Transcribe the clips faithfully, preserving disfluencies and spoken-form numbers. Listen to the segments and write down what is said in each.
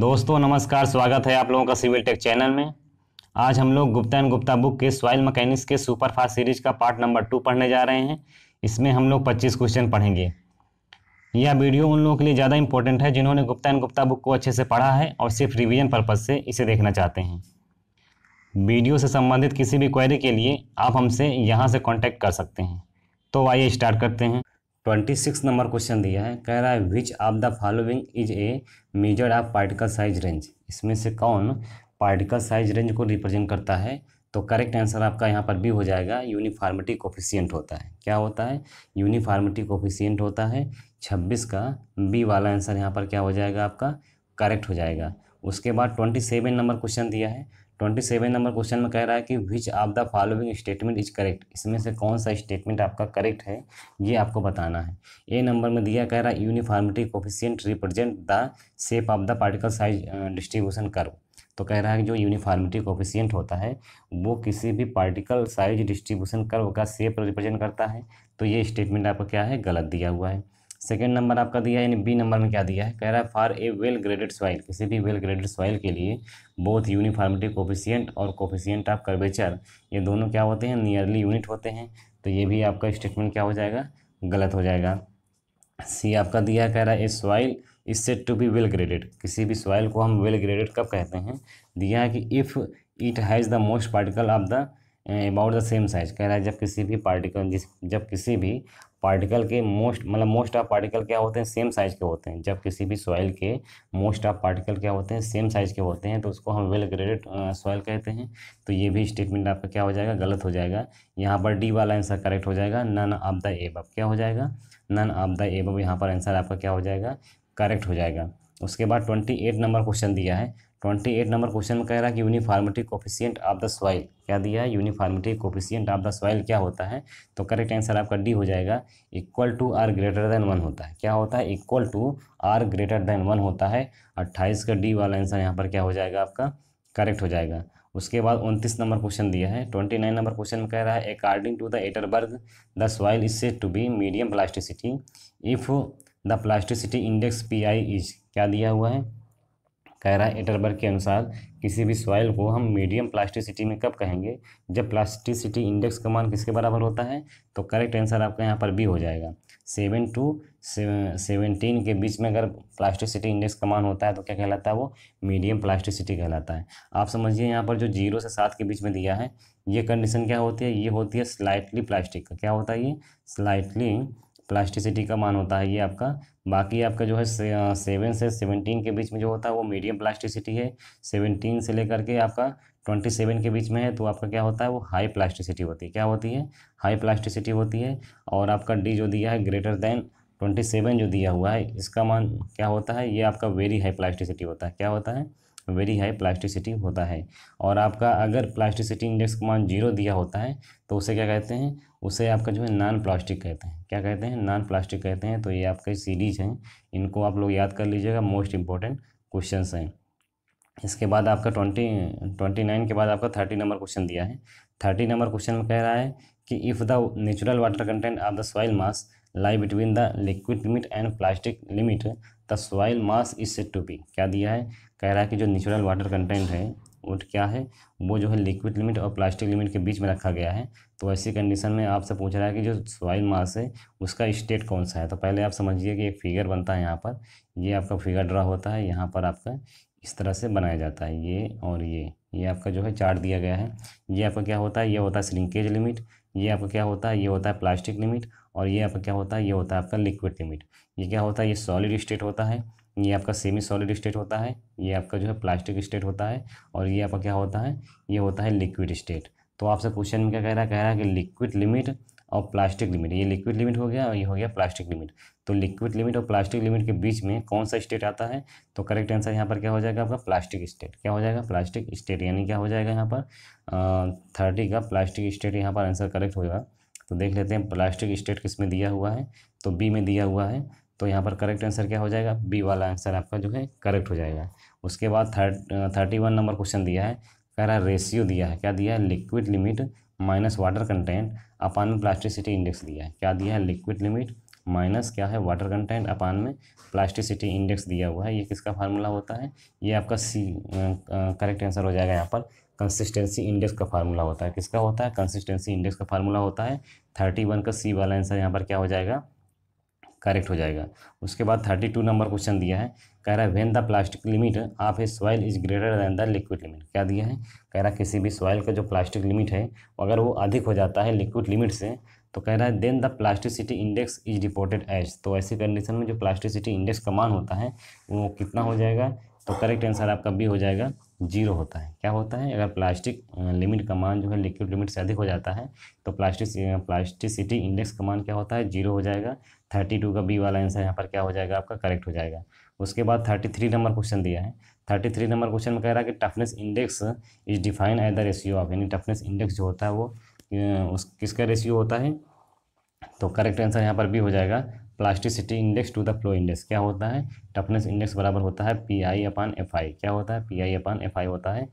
दोस्तों नमस्कार, स्वागत है आप लोगों का सिविल टेक चैनल में। आज हम लोग गुप्ता एंड गुप्ता बुक के सॉइल मैकेनिक्स के सुपर फास्ट सीरीज का पार्ट नंबर टू पढ़ने जा रहे हैं। इसमें हम लोग पच्चीस क्वेश्चन पढ़ेंगे। यह वीडियो उन लोगों के लिए ज़्यादा इंपॉर्टेंट है जिन्होंने गुप्ता एंड गुप्ता बुक को अच्छे से पढ़ा है और सिर्फ रिविजन पर्पज़ से इसे देखना चाहते हैं। वीडियो से संबंधित किसी भी क्वेरी के लिए आप हमसे यहाँ से कॉन्टैक्ट कर सकते हैं। तो आइए स्टार्ट करते हैं। ट्वेंटी सिक्स नंबर क्वेश्चन दिया है, कह रहा है which of the following is a major of particle size range. इसमें से कौन पार्टिकल साइज रेंज को रिप्रेजेंट करता है? तो करेक्ट आंसर आपका यहाँ पर भी हो जाएगा, यूनिफार्मिटी कोफिशिएंट होता है। क्या होता है? यूनिफार्मिटी कोफिशिएंट होता है। छब्बीस का बी वाला आंसर यहाँ पर क्या हो जाएगा आपका? करेक्ट हो जाएगा। उसके बाद ट्वेंटी सेवन नंबर क्वेश्चन दिया है। ट्वेंटी सेवन नंबर क्वेश्चन में कह रहा है कि which of the following statement is correct. इसमें से कौन सा स्टेटमेंट आपका करेक्ट है, ये आपको बताना है। ए नंबर में दिया, कह रहा है uniformity coefficient represent the shape of the particle size distribution curve. तो कह रहा है कि जो यूनिफार्मिटी कोफिशिएंट होता है वो किसी भी पार्टिकल साइज डिस्ट्रीब्यूशन कर्व का शेप रिप्रेजेंट करता है। तो ये स्टेटमेंट आपका क्या है? गलत दिया हुआ है। सेकेंड नंबर आपका दिया है, यानी बी नंबर में क्या दिया है? कह रहा है for a well graded soil, किसी भी वेल ग्रेडेड सॉइल के लिए बोथ यूनिफार्मिटी कोफिशिएंट और कोफिशिएंट ऑफ कर्वेचर, ये दोनों क्या होते हैं? नियरली यूनिट होते हैं। तो ये भी आपका स्टेटमेंट क्या हो जाएगा? गलत हो जाएगा। सी आपका दिया है, कह रहा है a soil is said to be well graded. किसी भी सॉइल को हम वेल ग्रेडेड कब कहते हैं? दिया है कि if it has the most particle of the about the same size. कह रहा है जब किसी भी पार्टिकल जिस जब किसी भी पार्टिकल के मोस्ट मतलब मोस्ट ऑफ पार्टिकल क्या होते हैं? सेम साइज के होते हैं। जब किसी भी सॉइल के मोस्ट ऑफ पार्टिकल क्या होते हैं? सेम साइज के होते हैं, तो उसको हम वेल ग्रेडेड सॉइल कहते हैं। तो ये भी स्टेटमेंट आपका क्या हो जाएगा? गलत हो जाएगा। यहाँ पर डी वाला आंसर करेक्ट हो जाएगा, नन ऑफ द एबव। क्या हो जाएगा? None of the above. यहाँ पर आंसर आपका क्या हो जाएगा? करेक्ट हो जाएगा। उसके बाद ट्वेंटी एट नंबर क्वेश्चन दिया है। ट्वेंटी एट नंबर क्वेश्चन में कह रहा है कि uniformity coefficient of the soil, क्या दिया है? Uniformity coefficient of the soil क्या होता है? तो करेक्ट आंसर आपका डी हो जाएगा, equal to or greater than one होता है। क्या होता है? Equal to or greater than one होता है। अट्ठाईस का डी वाला आंसर यहाँ पर क्या हो जाएगा आपका? करेक्ट हो जाएगा। उसके बाद उनतीस नंबर क्वेश्चन दिया है। ट्वेंटी नाइन नंबर क्वेश्चन में कह रहा है according to the Atterberg the soil is said to be medium plasticity if the plasticity index P I is. क्या दिया हुआ है? कह रहा है एटरबर्ग के अनुसार किसी भी सॉइल को हम मीडियम प्लास्टिसिटी में कब कहेंगे? जब प्लास्टिसिटी इंडेक्स का मान किसके बराबर होता है? तो करेक्ट आंसर आपका यहाँ पर बी हो जाएगा। सेवन टू सेवनटीन के बीच में अगर प्लास्टिसिटी इंडेक्स का मान होता है तो क्या कहलाता है? वो मीडियम प्लास्टिसिटी कहलाता है। आप समझिए यहाँ पर जो जीरो से सात के बीच में दिया है, ये कंडीशन क्या होती है? ये होती है स्लाइटली प्लास्टिक का। क्या होता है ये? स्लाइटली प्लास्टिसिटी का मान होता है ये आपका। बाकी आपका जो है से, सेवन से सेवनटीन के बीच में जो होता है वो मीडियम प्लास्टिसिटी है। सेवनटीन से लेकर के आपका ट्वेंटी सेवन के बीच में है तो आपका क्या होता है? वो हाई प्लास्टिसिटी होती है। क्या होती है? हाई प्लास्टिसिटी होती है। और आपका डी जो दिया है ग्रेटर दैन ट्वेंटी सेवन जो दिया हुआ है, इसका मान क्या होता है? ये आपका वेरी हाई प्लास्टिसिटी होता है। क्या होता है? वेरी हाई प्लास्टिसिटी होता है। और आपका अगर प्लास्टिसिटी इंडेक्स का मान जीरो दिया होता है तो उसे क्या कहते हैं? उसे आपका जो है नॉन प्लास्टिक कहते हैं। क्या कहते हैं? नॉन प्लास्टिक कहते हैं। तो ये आपके सीरीज हैं, इनको आप लोग याद कर लीजिएगा, मोस्ट इंपॉर्टेंट क्वेश्चंस हैं। इसके बाद आपका ट्वेंटी ट्वेंटी नाइन के बाद आपका थर्टी नंबर क्वेश्चन दिया है। थर्टी नंबर क्वेश्चन में कह रहा है कि if the natural water content of the soil mass lie between the liquid limit and plastic limit the soil mass is said to be. क्या दिया है? कह रहा है कि जो नेचुरल वाटर कंटेंट है वो क्या है? वो जो है लिक्विड लिमिट और प्लास्टिक लिमिट के बीच में रखा गया है। तो ऐसी कंडीशन में आपसे पूछ रहा है कि जो सॉइल मास है उसका स्टेट कौन सा है। तो पहले आप समझिए कि एक फिगर बनता है यहाँ पर, ये आपका फिगर ड्रा होता है, यहाँ पर आपका इस तरह से बनाया जाता है, ये और ये ये आपका जो है चार्ट दिया गया है। ये आपका क्या होता है? ये होता है श्रिंकेज लिमिट, ये आपका क्या होता है? ये होता है प्लास्टिक लिमिट, और ये आपका क्या होता है? ये होता है आपका लिक्विड लिमिट। ये क्या होता है? ये सॉलिड स्टेट होता है, ये आपका सेमी सॉलिड स्टेट होता है, ये आपका जो है प्लास्टिक स्टेट होता है, और ये आपका क्या होता है? ये होता है लिक्विड स्टेट। तो आपसे क्वेश्चन में क्या कह रहा है? कह रहा है कि लिक्विड लिमिट और प्लास्टिक लिमिट, ये लिक्विड लिमिट हो गया और ये हो गया प्लास्टिक लिमिट। तो लिक्विड लिमिट और प्लास्टिक लिमिट के बीच में कौन सा स्टेट आता है? तो करेक्ट आंसर यहाँ पर क्या हो जाएगा आपका? Plastic state. क्या हो जाएगा? Plastic state. यानी क्या हो जाएगा यहाँ पर? थर्टी का प्लास्टिक स्टेट यहाँ पर आंसर करेक्ट होगा। तो देख लेते हैं प्लास्टिक स्टेट किस में दिया हुआ है, तो बी में दिया हुआ है। तो यहाँ पर करेक्ट आंसर क्या हो जाएगा? बी वाला आंसर आपका जो है करेक्ट हो जाएगा। उसके बाद थर्ट थर्टी वन नंबर क्वेश्चन दिया है, कह रहा है रेशियो दिया है। क्या दिया है? Liquid limit minus water content upon plasticity index दिया है। क्या दिया है? लिक्विड लिमिट माइनस क्या है वाटर कंटेंट अपान में प्लास्टिसिटी इंडेक्स दिया हुआ है। ये किसका फार्मूला होता है, ये आपका सी करेक्ट आंसर हो जाएगा। यहाँ पर कंसिस्टेंसी इंडेक्स का फार्मूला होता है, किसका होता है, कंसिस्टेंसी इंडेक्स का फार्मूला होता है। थर्टी वन का सी वाला आंसर यहाँ पर क्या हो जाएगा, करेक्ट हो जाएगा। उसके बाद थर्टी टू नंबर क्वेश्चन दिया है, कह रहा है when the plastic limit of a soil is greater than the liquid limit. क्या दिया है, कह रहा है किसी भी सॉइल का जो प्लास्टिक लिमिट है अगर वो अधिक हो जाता है लिक्विड लिमिट से, तो कह रहा है then the plasticity index is reported as. तो ऐसी कंडीशन में जो प्लास्टिसिटी इंडेक्स का मान होता है वो कितना हो जाएगा, तो करेक्ट आंसर आपका बी हो जाएगा, जीरो होता है। क्या होता है, अगर प्लास्टिक लिमिट का मान जो है लिक्विड लिमिट से अधिक हो जाता है तो प्लास्टिक प्लास्टिसिटी इंडेक्स का मान क्या होता है, जीरो हो जाएगा। थर्टी टू का बी वाला आंसर यहाँ पर क्या हो जाएगा, आपका करेक्ट हो जाएगा। उसके बाद थर्टी थ्री नंबर क्वेश्चन दिया है, थर्टी थ्री नंबर क्वेश्चन में कह रहा है कि toughness index is define as the ratio of, यानी टफनेस इंडेक्स जो होता है वो उस किसका रेशियो होता है, तो करेक्ट आंसर यहाँ पर भी हो जाएगा, plasticity index to the flow index. क्या होता है, टफनेस इंडेक्स बराबर होता है P I upon F I. क्या होता है, P I upon F I होता है।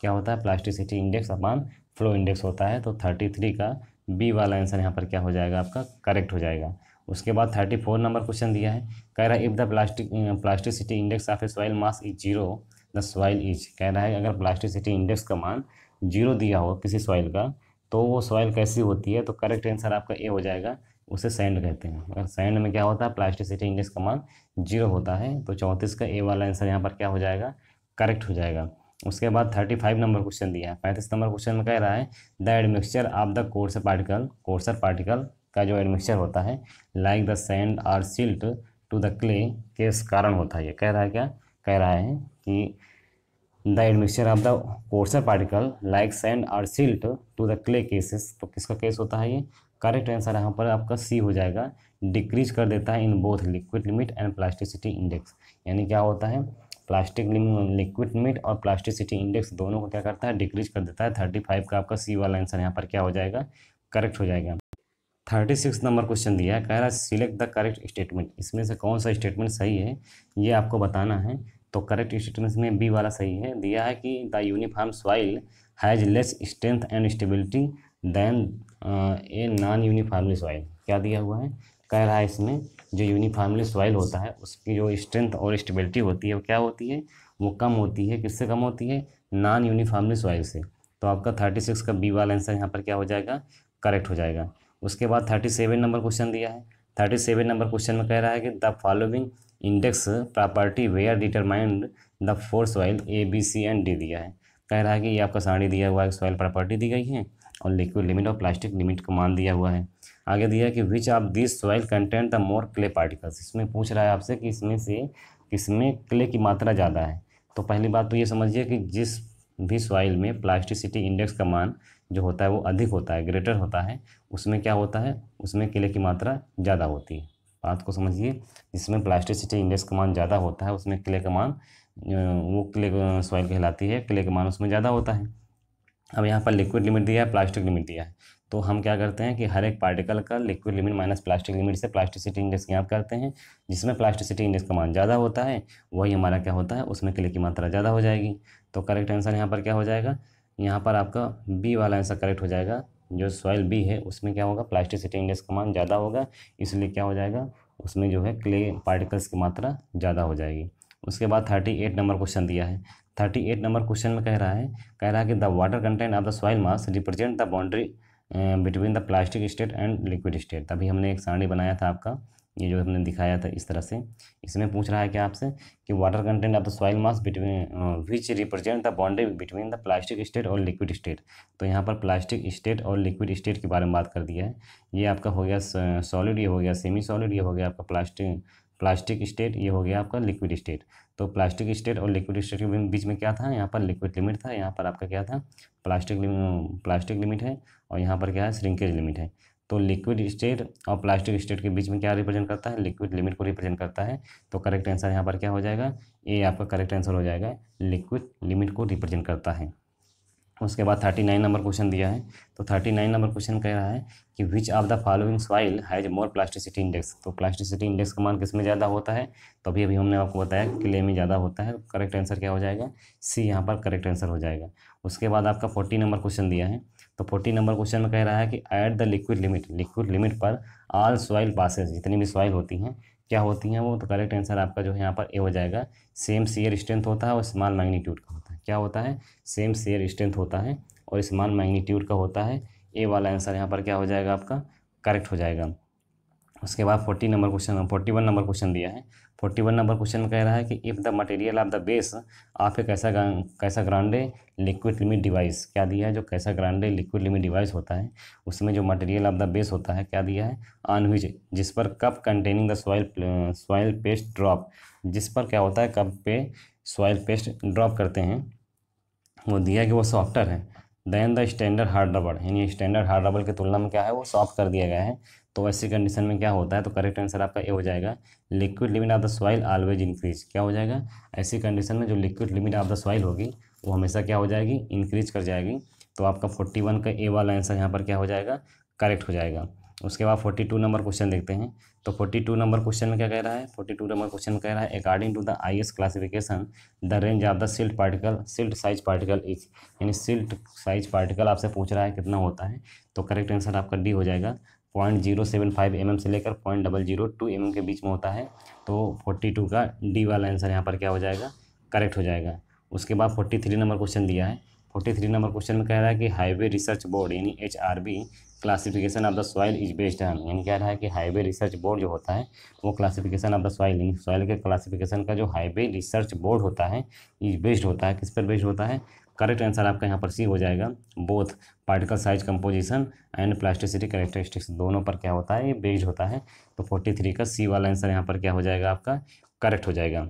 क्या होता है, plasticity index upon flow index होता है। तो थर्टी थ्री का बी वाला आंसर यहाँ पर क्या हो जाएगा, आपका करेक्ट हो जाएगा। उसके बाद थर्टी फोर नंबर क्वेश्चन दिया है, कह रहा है if the plastic plasticity index of a soil mass is zero the soil is. कह रहा है अगर प्लास्टिसिटी इंडेक्स का मान जीरो दिया हो किसी सॉइल का तो वो सॉइल कैसी होती है, तो करेक्ट आंसर आपका ए हो जाएगा, उसे सैंड कहते हैं। अगर सैंड में क्या होता है, प्लास्टिसिटी इंडेक्स का मान जीरो होता है। तो चौंतीस का ए वाला आंसर यहाँ पर क्या हो जाएगा, करेक्ट हो जाएगा। उसके बाद थर्टी फाइव नंबर क्वेश्चन दिया है, पैंतीस नंबर क्वेश्चन में कह रहा है the admixture of the coarse particle, coarser particle का जो एडमिक्सचर होता है लाइक द सैंड और सिल्ट टू द क्ले के कारण होता है। ये कह रहा है, क्या कह रहा है कि the admixture of the coarser particle like sand और silt to the clay cases. तो किसका केस होता है ये, करेक्ट आंसर यहाँ पर आपका सी हो जाएगा, डिक्रीज कर देता है in both liquid limit and plasticity index. यानी क्या होता है, प्लास्टिक लिक्विड लिमिट और प्लास्टिसिटी इंडेक्स दोनों को क्या करता है, डिक्रीज कर देता है। थर्टी फाइव का आपका सी वाला आंसर यहाँ पर क्या हो जाएगा, करेक्ट हो जाएगा। थर्टी सिक्स नंबर क्वेश्चन दिया है, कह रहा है सिलेक्ट द करेक्ट स्टेटमेंट। इसमें से कौन सा स्टेटमेंट सही है ये आपको बताना है। तो करेक्ट स्टेटमेंट में बी वाला सही है। दिया है कि the uniform soil has less strength and stability than a non uniformly soil. क्या दिया हुआ है, कह रहा है इसमें जो यूनिफॉर्मली सॉइल होता है उसकी जो स्ट्रेंथ और स्टेबिलिटी होती है वो क्या होती है, वो कम होती है। किससे कम होती है, नॉन यूनिफॉर्मली सॉइल से। तो आपका थर्टी सिक्स का बी वाला आंसर यहाँ पर क्या हो जाएगा, करेक्ट हो जाएगा। उसके बाद थर्टी सेवन नंबर क्वेश्चन दिया है, थर्टी सेवन नंबर क्वेश्चन में कह रहा है कि the following index property were determined the four soil A B C and D. दिया है, कह रहा है कि ये आपका साड़ी दिया हुआ है, सॉइल प्रॉपर्टी दी गई है और लिक्विड लिमिट और प्लास्टिक लिमिट का मान दिया हुआ है। आगे दिया कि which of this soil content the more clay particles. इसमें पूछ रहा है आपसे कि इसमें से किसमें क्ले की मात्रा ज़्यादा है। तो पहली बात तो ये समझिए कि जिस भी सॉइल में प्लास्टिसिटी इंडेक्स का मान जो होता है वो अधिक होता है, ग्रेटर होता है, उसमें क्या होता है, उसमें क्ले की मात्रा ज़्यादा होती है। बात को समझिए, जिसमें प्लास्टिसिटी इंडेक्स का मान ज़्यादा होता है उसमें क्ले का मान, वो क्ले सॉइल कहलाती है, क्ले का मान उसमें ज़्यादा होता है। अब यहाँ पर लिक्विड लिमिट दिया है, प्लास्टिक लिमिट दिया है। तो हम क्या करते हैं कि हर एक पार्टिकल का liquid limit minus plastic limit से प्लास्टिसिटी इंडेक्स ज्ञात करते हैं। जिसमें प्लास्टिसिटी इंडेक्स का मान ज़्यादा होता है वही हमारा क्या होता है, उसमें क्ले की मात्रा ज़्यादा हो जाएगी। तो करेक्ट आंसर यहाँ पर क्या हो जाएगा, यहाँ पर आपका बी वाला आंसर करेक्ट हो जाएगा। जो सॉइल बी है उसमें क्या होगा, प्लास्टिसिटी इंडेक्स का मान ज़्यादा होगा, इसलिए क्या हो जाएगा, उसमें जो है क्ले पार्टिकल्स की मात्रा ज़्यादा हो जाएगी। उसके बाद थर्टी एट नंबर क्वेश्चन दिया है, थर्टी एट नंबर क्वेश्चन में कह रहा है कह रहा है कि the water content of the soil mass represent the boundary between the plastic state and liquid state. तभी हमने एक सारणी बनाया था आपका, ये जो हमने दिखाया था इस तरह से। इसमें पूछ रहा है क्या आपसे कि water content of the soil mass between which represent the boundary between the plastic state और लिक्विड स्टेट। तो यहाँ पर प्लास्टिक स्टेट और लिक्विड स्टेट के बारे में बात कर दिया है। ये आपका हो गया सॉलिड, ये हो गया सेमी सॉलिड, ये हो गया आपका प्लास्टिक प्लास्टिक स्टेट, ये हो गया आपका लिक्विड स्टेट। तो प्लास्टिक स्टेट और लिक्विड स्टेट के बीच में क्या था, यहाँ पर लिक्विड लिमिट था, यहाँ पर आपका क्या था, प्लास्टिक लिमिट प्लास्टिक लिमिट है, और यहाँ पर क्या है, श्रिंकेज लिमिट है। तो लिक्विड स्टेट और प्लास्टिक स्टेट के बीच में क्या रिप्रेजेंट करता है, लिक्विड लिमिट को रिप्रेजेंट करता है। तो करेक्ट आंसर यहाँ पर क्या हो जाएगा, ए आपका करेक्ट आंसर हो जाएगा, लिक्विड लिमिट को रिप्रेजेंट करता है। उसके बाद थर्टी नाइन नंबर क्वेश्चन दिया है। तो थर्टी नाइन नंबर क्वेश्चन कह रहा है कि which of the following soil has more plasticity index. तो प्लास्टिसिटी इंडेक्स का मान किस में ज़्यादा होता है, तो अभी अभी हमने आपको बताया क्ले में ज़्यादा होता है। करेक्ट आंसर क्या हो जाएगा, सी यहाँ पर करेक्ट आंसर हो जाएगा। उसके बाद आपका फोर्टी नंबर क्वेश्चन दिया है। तो फोर्टी नंबर क्वेश्चन में कह रहा है कि at the liquid limit, liquid limit पर ऑल सॉइल पासेज, जितनी भी सॉइल होती हैं क्या होती हैं वो, तो करेक्ट आंसर आपका जो है यहाँ पर ए हो जाएगा। सेम शेयर स्ट्रेंथ होता है और स्मॉल मैग्नीट्यूड का होता है, क्या होता है, सेम शेयर स्ट्रेंथ होता है और स्मॉल मैग्नीट्यूड का होता है। ए वाला आंसर यहाँ पर क्या हो जाएगा आपका, करेक्ट हो जाएगा। उसके बाद फोर्टी नंबर क्वेश्चन फोर्टी वन नंबर क्वेश्चन दिया है। फोर्टी वन नंबर क्वेश्चन में कह रहा है कि if the material of the base आप एक कैसा कैसा ग्रांडे लिक्विड लिमिट डिवाइस, क्या दिया है, जो कैसा ग्रांडे लिक्विड लिमिट डिवाइस होता है उसमें जो मटेरियल ऑफ द बेस होता है क्या दिया है, ऑन व्हिच, जिस पर cup containing the soil soil paste drop, जिस पर क्या होता है कप पे सॉइल पेस्ट ड्रॉप करते हैं, वो दिया कि वो सॉफ्टर है देन द स्टैंडर्ड हार्ड रबड़, यानी स्टैंडर्ड हार्ड रबड़ की तुलना में क्या है वो सॉफ्ट कर दिया गया है, तो ऐसी कंडीशन में क्या होता है, तो करेक्ट आंसर आपका ए हो जाएगा। Liquid limit of the soil always increase, क्या हो जाएगा, ऐसी कंडीशन में जो liquid limit of the soil होगी वो हमेशा क्या हो जाएगी, इंक्रीज कर जाएगी। तो आपका फोर्टी वन का ए वाला आंसर यहाँ पर क्या हो जाएगा, करेक्ट हो जाएगा। उसके बाद फोर्टी टू नंबर क्वेश्चन देखते हैं। तो फोर्टी टू नंबर क्वेश्चन में क्या कह रहा है, फोर्टी टू नंबर क्वेश्चन में कह रहा है according to the I S classification the range of the silt particle silt size particle is, यानी सिल्ट साइज पार्टिकल आपसे पूछ रहा है कितना होता है, तो करेक्ट आंसर आपका डी हो जाएगा। Point zero seven five m m से लेकर point double zero two m m के बीच में होता है, तो फोर्टी टू का डी वाला आंसर यहाँ पर क्या हो जाएगा, करेक्ट हो जाएगा। उसके बाद फोर्टी थ्री नंबर क्वेश्चन दिया है। फोर्टी थ्री नंबर क्वेश्चन में कह रहा है कि हाईवे रिसर्च बोर्ड यानी H R B classification of the soil is based on, यानी कह रहा है कि हाईवे रिसर्च बोर्ड जो होता है वो क्लासिफिकेशन ऑफ द सॉइल यानी सॉइल के क्लासिफिकेशन का जो हाईवे रिसर्च बोर्ड होता है इज बेस्ड होता है, किस पर बेस्ड होता है, करेक्ट आंसर आपका यहाँ पर सी हो जाएगा। Both particle size composition and plasticity characteristics दोनों पर क्या होता है, ये बेस्ड होता है, तो फोर्टी थ्री का सी वाला आंसर यहाँ पर क्या हो जाएगा आपका, करेक्ट हो जाएगा।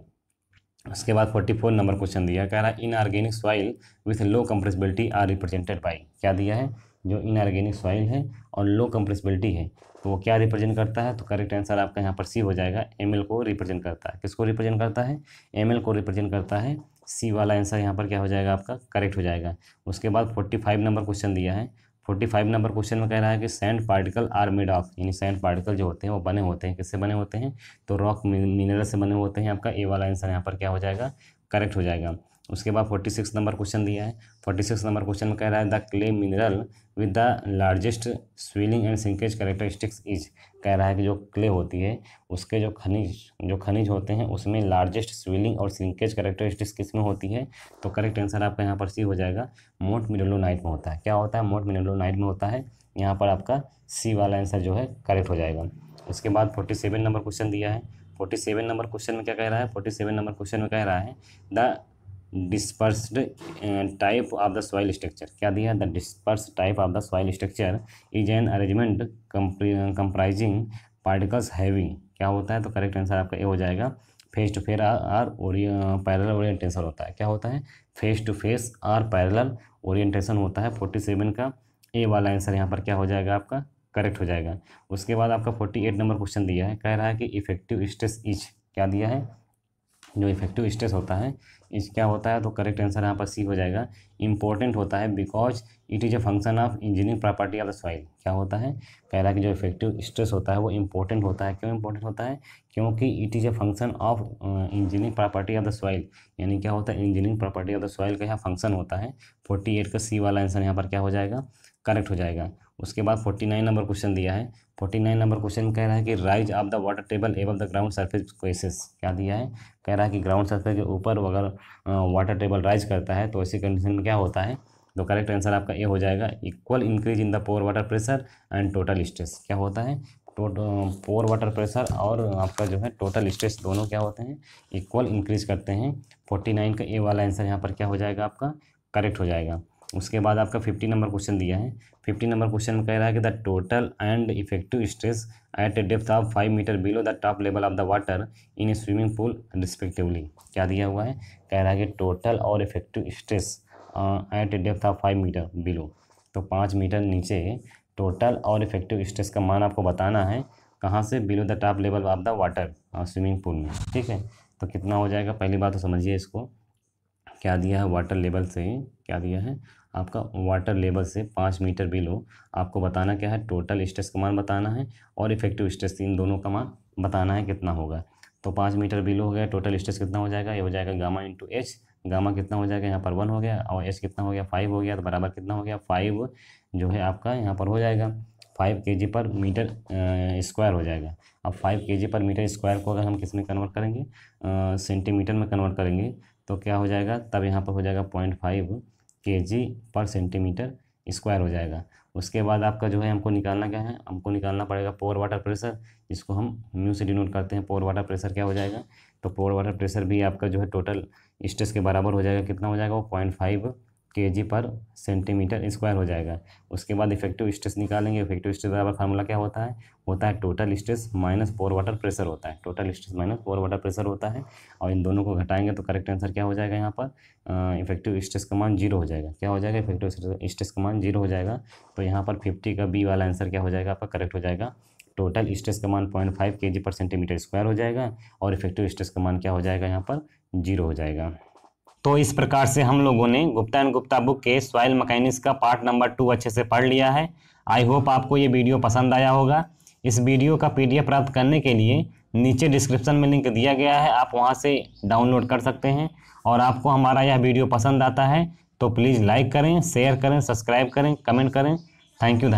उसके बाद फोर्टी फोर नंबर क्वेश्चन दिया, कह रहा है inorganic soil with low compressibility are represented by, क्या दिया है, जो इनऑर्गेनिक सॉइल है और लो कंप्रेसिबिलिटी है तो वो क्या रिप्रेजेंट करता है, तो करेक्ट आंसर आपका यहाँ पर सी हो जाएगा, एमएल को रिप्रेजेंट करता है। किसको रिप्रेजेंट करता है, एमएल को रिप्रेजेंट करता है, सी वाला आंसर यहाँ पर क्या हो जाएगा आपका, करेक्ट हो जाएगा। उसके बाद फोर्टी फाइव नंबर क्वेश्चन दिया है। फोर्टी फाइव नंबर क्वेश्चन में कह रहा है कि sand particle are made of, यानी सैंड पार्टिकल जो होते हैं वो बने होते हैं, किससे बने होते हैं, तो रॉक मिनरल से बने होते हैं, आपका ए वाला आंसर यहाँ पर क्या हो जाएगा, करेक्ट हो जाएगा। उसके बाद फोर्टी सिक्स नंबर क्वेश्चन दिया है। फोर्टी सिक्स नंबर क्वेश्चन में कह रहा है the clay mineral with the largest swelling and shrinkage characteristics is, कह रहा है कि जो क्ले होती है उसके जो खनिज जो खनिज होते हैं उसमें लार्जेस्ट स्वेलिंग और सिंकेज कैरेक्टरिस्टिक्स किस में होती है, तो करेक्ट आंसर आपका यहाँ पर सी हो जाएगा, मोंटमोरिलोनाइट में होता है, क्या होता है, मोंटमोरिलोनाइट में होता है, यहाँ पर आपका सी वाला आंसर जो है करेक्ट हो जाएगा। उसके बाद फोर्टी सेवन नंबर क्वेश्चन दिया है। फोर्टी सेवन नंबर क्वेश्चन में क्या कह रहा है, फोर्टी सेवन नंबर क्वेश्चन में कह रहा है the dispersed type of the soil structure, क्या दिया है, the disperse type of the soil structure is an arrangement comprising particles having, क्या होता है, तो करेक्ट आंसर आपका ए हो जाएगा, face to face or parallel orientation होता है, क्या होता है, face to face or parallel orientation होता है। फोर्टी सेवन का ए वाला आंसर यहाँ पर क्या हो जाएगा आपका, करेक्ट हो जाएगा। उसके बाद आपका फोर्टी एट नंबर क्वेश्चन दिया है, कह रहा है कि इफेक्टिव स्ट्रेस इज, क्या दिया है, जो इफेक्टिव स्ट्रेस होता है इस क्या होता है, तो करेक्ट आंसर यहाँ पर सी हो जाएगा, इंपॉर्टेंट होता है because it is a function of engineering property of the soil, क्या होता है, कह रहा है कि जो इफेक्टिव स्ट्रेस होता है वो इंपॉर्टेंट होता है, क्यों इंपॉर्टेंट होता है, क्योंकि it is a function of engineering property of the soil, यानी क्या होता है, engineering property of the soil का यहाँ फंक्शन होता है। फोर्टी एट का सी वाला आंसर यहाँ पर क्या हो जाएगा, करेक्ट हो जाएगा। उसके बाद फोर्टी नाइन नंबर क्वेश्चन दिया है। फोर्टी नाइन नंबर क्वेश्चन कह रहा है कि rise of the water table above the ground surface causes, क्या दिया है, कह रहा है कि ग्राउंड सरफेस के ऊपर अगर वाटर टेबल राइज करता है तो ऐसी कंडीशन में क्या होता है, तो करेक्ट आंसर आपका ए हो जाएगा, equal increase in the pore water pressure and total stress, क्या होता है, टोटल पोर वाटर प्रेशर और आपका जो है टोटल स्ट्रेस दोनों क्या होते हैं, इक्वल इंक्रीज करते हैं। फोर्टी नाइन का ए वाला आंसर यहाँ पर क्या हो जाएगा आपका, करेक्ट हो जाएगा। उसके बाद आपका फिफ्टी नंबर क्वेश्चन दिया है। फिफ्टी नंबर क्वेश्चन में कह रहा है कि the total and effective stress at a depth of five metre below the top level of the water in a swimming pool respectively, क्या दिया हुआ है, कह रहा है कि टोटल और effective stress at a depth of five metre below, तो पाँच मीटर नीचे टोटल और इफेक्टिव स्ट्रेस का मान आपको बताना है, कहाँ से, below the top level of the water swimming pool में, ठीक है। तो कितना हो जाएगा, पहली बात तो समझिए इसको क्या दिया है वाटर लेवल से, क्या दिया है आपका वाटर लेवल से पाँच मीटर बिलो। आपको बताना क्या है, टोटल स्ट्रेस का मान बताना है और इफेक्टिव स्ट्रेस इन दोनों का मान बताना है कितना होगा। तो पाँच मीटर बिलो हो गया, टोटल स्ट्रेस कितना हो जाएगा, ये हो जाएगा गामा इंटू एच। गामा कितना हो जाएगा यहाँ पर वन हो गया और एच कितना हो गया फाइव हो गया, तो बराबर कितना हो गया फाइव जो है आपका यहाँ पर हो जाएगा फाइव के जी पर मीटर स्क्वायर हो जाएगा। अब फाइव के जी पर मीटर स्क्वायर को अगर हम किस में कन्वर्ट करेंगे, सेंटीमीटर में कन्वर्ट करेंगे तो क्या हो जाएगा, तब यहाँ पर हो जाएगा पॉइंट फाइव के जी पर सेंटीमीटर स्क्वायर हो जाएगा। उसके बाद आपका जो है हमको निकालना क्या है, हमको निकालना पड़ेगा पोर वाटर प्रेशर, जिसको हम म्यू से डिनोट करते हैं। पोर वाटर प्रेशर क्या हो जाएगा, तो पोर वाटर प्रेशर भी आपका जो है टोटल स्ट्रेस के बराबर हो जाएगा। कितना हो जाएगा वो पॉइंट फाइव के जी पर सेंटीमीटर स्क्वायर हो जाएगा। उसके बाद इफेक्टिव स्ट्रेस निकालेंगे। इफेक्टिव स्ट्रेस बराबर फार्मूला क्या होता है, होता है total stress minus pore water pressure होता है, total stress minus pore water pressure होता है। और इन दोनों को घटाएंगे तो करेक्ट आंसर क्या हो जाएगा, यहाँ पर इफेक्टिव स्ट्रेस का मान जीरो हो जाएगा। क्या हो जाएगा, इफेक्टिव स्ट्रेस का मान जीरो हो जाएगा। तो यहाँ पर फिफ्टी का बी वाला आंसर क्या हो जाएगा आपका करेक्ट हो जाएगा। टोटल स्ट्रेस का मान पॉइंट फाइव के जी पर सेंटीमीटर स्क्वायर हो जाएगा और इफेक्टिव स्ट्रेस का मान क्या हो जाएगा यहाँ पर जीरो हो जाएगा। तो इस प्रकार से हम लोगों ने गुप्ता एंड गुप्ता बुक के सॉइल मैकेनिक्स का पार्ट नंबर टू अच्छे से पढ़ लिया है। आई होप आपको ये वीडियो पसंद आया होगा। इस वीडियो का पीडीएफ प्राप्त करने के लिए नीचे डिस्क्रिप्शन में लिंक दिया गया है, आप वहां से डाउनलोड कर सकते हैं। और आपको हमारा यह वीडियो पसंद आता है तो प्लीज़ लाइक करें, शेयर करें, सब्सक्राइब करें, कमेंट करें। Thank you.